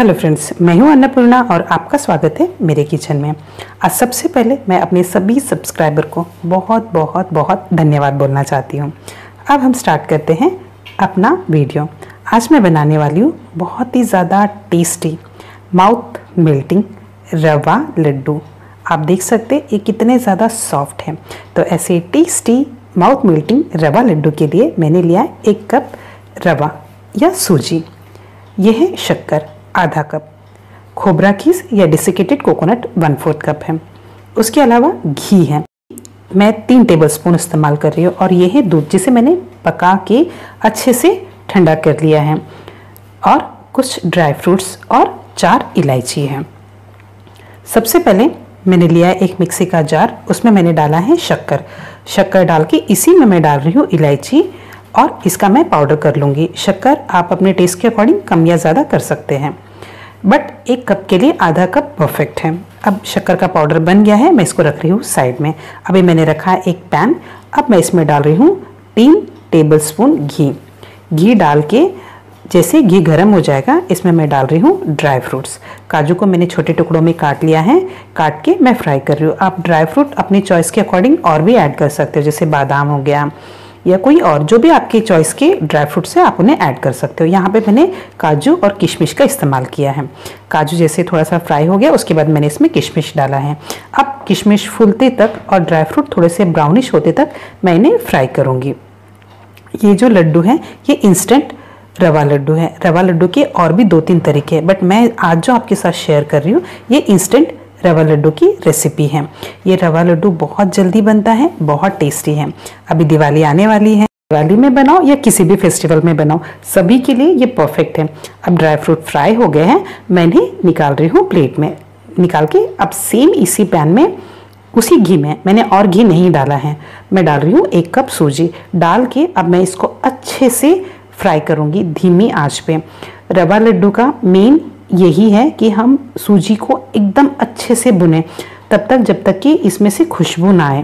Hello friends, मैं हूं अन्नपूर्णा और आपका स्वागत है मेरे किचन में। आज सबसे पहले मैं अपने सभी सब्सक्राइबर को बहुत बहुत बहुत धन्यवाद बोलना चाहती हूं। अब हम स्टार्ट करते हैं अपना वीडियो। आज मैं बनाने वाली हूं बहुत ही ज़्यादा टेस्टी माउथ मेल्टिंग रवा लड्डू। आप देख सकते हैं ये कितने ज़्यादा सॉफ्ट हैं। तो ऐसे टेस्टी माउथ मेल्टिंग रवा लड्डू के लिए मैंने लिया है 1 कप रवा या सूजी, यह है शक्कर आधा कप, खोबरा कीस या डिसिकेटेड कोकोनट 1/4 कप है, उसके अलावा घी है, मैं 3 टेबलस्पून इस्तेमाल कर रही हूँ, और यह है दूध जिसे मैंने पका के अच्छे से ठंडा कर लिया है, और कुछ ड्राई फ्रूट्स और 4 इलायची हैं। सबसे पहले मैंने लिया है एक मिक्सी का जार, उसमें मैंने डाला है शक्कर डाल के इसी में मैं डाल रही हूँ इलायची, और इसका मैं पाउडर कर लूँगी। शक्कर आप अपने टेस्ट के अकॉर्डिंग कम या ज़्यादा कर सकते हैं, बट 1 कप के लिए आधा कप परफेक्ट है। अब शक्कर का पाउडर बन गया है, मैं इसको रख रही हूँ साइड में। अभी मैंने रखा है एक पैन, अब मैं इसमें डाल रही हूँ 3 टेबलस्पून घी डाल के जैसे घी गर्म हो जाएगा इसमें मैं डाल रही हूँ ड्राई फ्रूट्स। काजू को मैंने छोटे टुकड़ों में काट लिया है, काट के मैं फ्राई कर रही हूँ। आप ड्राई फ्रूट अपनी चॉइस के अकॉर्डिंग और भी ऐड कर सकते हो, जैसे बादाम हो गया या कोई और, जो भी आपकी चॉइस के ड्राई फ्रूट्स हैं आप उन्हें ऐड कर सकते हो। यहाँ पे मैंने काजू और किशमिश का इस्तेमाल किया है। काजू जैसे थोड़ा सा फ्राई हो गया उसके बाद मैंने इसमें किशमिश डाला है। अब किशमिश फूलते तक और ड्राई फ्रूट थोड़े से ब्राउनिश होते तक मैं इन्हें फ्राई करूँगी। ये जो लड्डू हैं ये इंस्टेंट रवा लड्डू है। रवा लड्डू के और भी 2-3 तरीके हैं, बट मैं आज जो आपके साथ शेयर कर रही हूँ ये इंस्टेंट रवा लड्डू की रेसिपी है। ये रवा लड्डू बहुत जल्दी बनता है, बहुत टेस्टी है। अभी दिवाली आने वाली है, दिवाली में बनाओ या किसी भी फेस्टिवल में बनाओ, सभी के लिए ये परफेक्ट है। अब ड्राई फ्रूट फ्राई हो गए हैं, मैं इन्हें निकाल रही हूँ प्लेट में निकाल के। अब सेम इसी पैन में उसी घी में, मैंने और घी नहीं डाला है, मैं डाल रही हूँ 1 कप सूजी डाल के। अब मैं इसको अच्छे से फ्राई करूँगी धीमी आंच पे। रवा लड्डू का मेन यही है कि हम सूजी को एकदम अच्छे से भुने तब तक जब तक कि इसमें से खुशबू ना आए।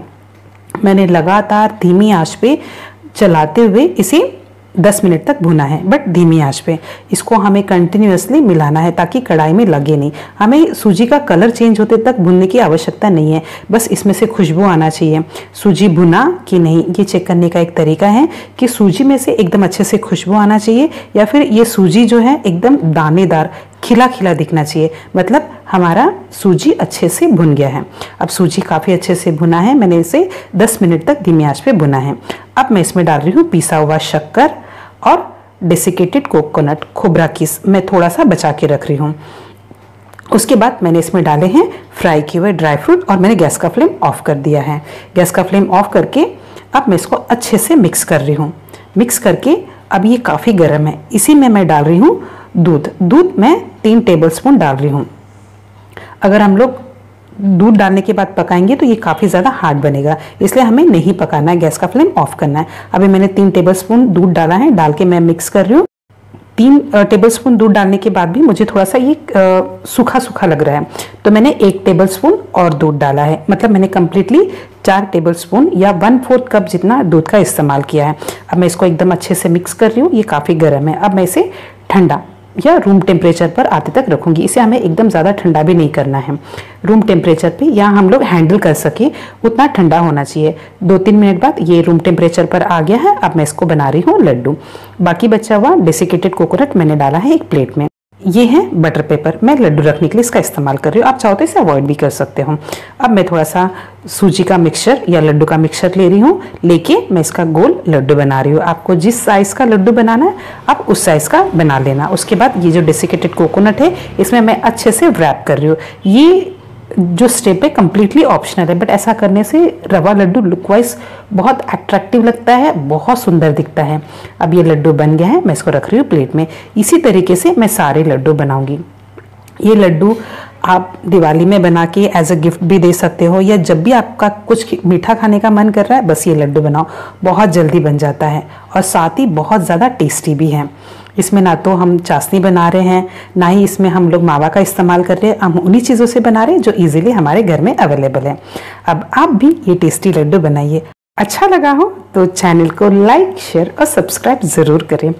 मैंने लगातार धीमी आंच पे चलाते हुए इसे 10 मिनट तक भुना है, बट धीमी आंच पे। इसको हमें कंटिन्यूअसली मिलाना है ताकि कढ़ाई में लगे नहीं। हमें सूजी का कलर चेंज होते तक भुनने की आवश्यकता नहीं है, बस इसमें से खुशबू आना चाहिए। सूजी भुना कि नहीं ये चेक करने का एक तरीका है कि सूजी में से एकदम अच्छे से खुशबू आना चाहिए, या फिर ये सूजी जो है एकदम दानेदार खिला खिला दिखना चाहिए, मतलब हमारा सूजी अच्छे से भुन गया है। अब सूजी काफ़ी अच्छे से भुना है, मैंने इसे 10 मिनट तक धीमी आंच पे भुना है। अब मैं इसमें डाल रही हूँ पिसा हुआ शक्कर और डेसिकेटेड कोकोनट, खोबरा किस मैं थोड़ा सा बचा के रख रही हूँ। उसके बाद मैंने इसमें डाले हैं फ्राई किए हुए ड्राई फ्रूट, और मैंने गैस का फ्लेम ऑफ कर दिया है। गैस का फ्लेम ऑफ करके अब मैं इसको अच्छे से मिक्स कर रही हूँ। मिक्स करके अब ये काफ़ी गर्म है, इसी में मैं डाल रही हूँ दूध मैं 3 टेबलस्पून डाल रही हूँ। अगर हम लोग दूध डालने के बाद पकाएंगे तो ये काफ़ी ज़्यादा हार्ड बनेगा, इसलिए हमें नहीं पकाना है, गैस का फ्लेम ऑफ करना है। अभी मैंने 3 टेबलस्पून दूध डाला है, डाल के मैं मिक्स कर रही हूँ। 3 टेबलस्पून दूध डालने के बाद भी मुझे थोड़ा सा ये सूखा सूखा लग रहा है, तो मैंने 1 टेबलस्पून और दूध डाला है, मतलब मैंने कम्प्लीटली 4 टेबलस्पून या 1/4 कप जितना दूध का इस्तेमाल किया है। अब मैं इसको एकदम अच्छे से मिक्स कर रही हूँ, ये काफ़ी गर्म है। अब मैं इसे ठंडा या रूम टेम्परेचर पर आते तक रखूँगी। इसे हमें एकदम ज़्यादा ठंडा भी नहीं करना है, रूम टेम्परेचर पे या हम लोग हैंडल कर सकें उतना ठंडा होना चाहिए। 2-3 मिनट बाद ये रूम टेम्परेचर पर आ गया है। अब मैं इसको बना रही हूँ लड्डू। बाकी बचा हुआ डेसिकेटेड कोकोनट मैंने डाला है एक प्लेट में। ये है बटर पेपर, मैं लड्डू रखने के लिए इसका इस्तेमाल कर रही हूँ, आप चाहो तो इसे अवॉइड भी कर सकते हो। अब मैं थोड़ा सा सूजी का मिक्सचर या लड्डू का मिक्सचर ले रही हूँ, लेके मैं इसका गोल लड्डू बना रही हूँ। आपको जिस साइज़ का लड्डू बनाना है आप उस साइज़ का बना लेना। उसके बाद ये जो डेसिकेटेड कोकोनट है इसमें मैं अच्छे से व्रैप कर रही हूँ। ये जो स्टेप है कम्प्लीटली ऑप्शनल है, बट ऐसा करने से रवा लड्डू लुकवाइज बहुत अट्रैक्टिव लगता है, बहुत सुंदर दिखता है। अब ये लड्डू बन गया है, मैं इसको रख रही हूँ प्लेट में। इसी तरीके से मैं सारे लड्डू बनाऊंगी। ये लड्डू आप दिवाली में बना के एज अ गिफ्ट भी दे सकते हो, या जब भी आपका कुछ मीठा खाने का मन कर रहा है बस ये लड्डू बनाओ, बहुत जल्दी बन जाता है और साथ ही बहुत ज़्यादा टेस्टी भी है। इसमें ना तो हम चाशनी बना रहे हैं, ना ही इसमें हम लोग मावा का इस्तेमाल कर रहे हैं, हम उन्हीं चीज़ों से बना रहे हैं जो इजीली हमारे घर में अवेलेबल है। अब आप भी ये टेस्टी लड्डू बनाइए। अच्छा लगा हो तो चैनल को लाइक, शेयर और सब्सक्राइब ज़रूर करें।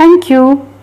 Thank you.